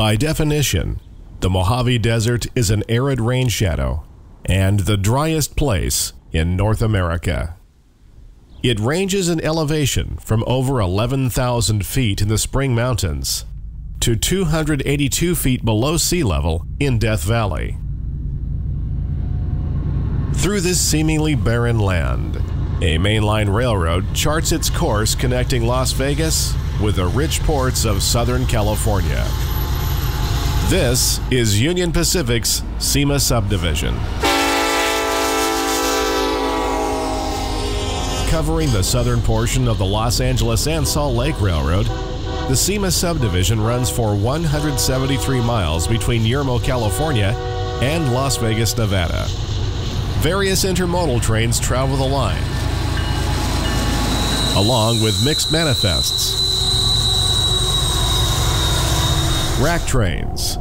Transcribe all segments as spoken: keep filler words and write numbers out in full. By definition, the Mojave Desert is an arid rain shadow and the driest place in North America. It ranges in elevation from over eleven thousand feet in the Spring Mountains to two hundred eighty-two feet below sea level in Death Valley. Through this seemingly barren land, a mainline railroad charts its course connecting Las Vegas with the rich ports of Southern California. This is Union Pacific's Cima Subdivision, covering the southern portion of the Los Angeles and Salt Lake Railroad. The Cima Subdivision runs for one hundred seventy-three miles between Yermo, California and Las Vegas, Nevada. Various intermodal trains travel the line, along with mixed manifests, rack trains,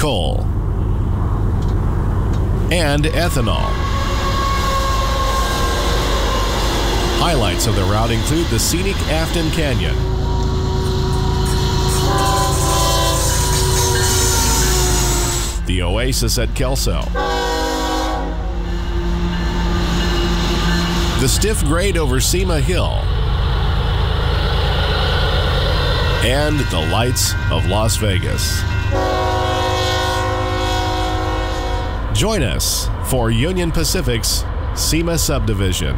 coal, and ethanol. Highlights of the route include the scenic Afton Canyon, the oasis at Kelso, the stiff grade over Cima Hill, and the lights of Las Vegas. Join us for Union Pacific's Cima Subdivision.